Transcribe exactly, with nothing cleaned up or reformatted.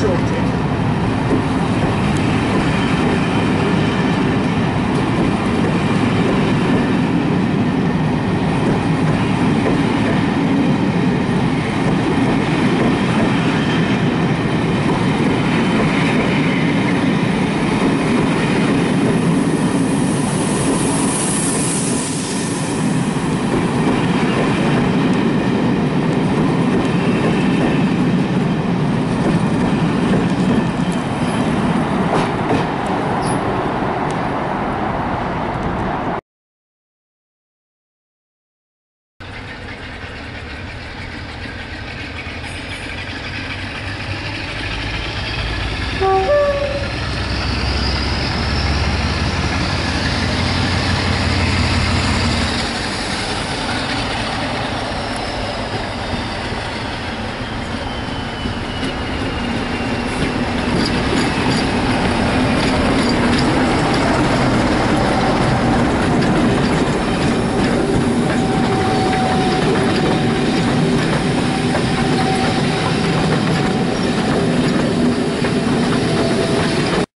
shorted.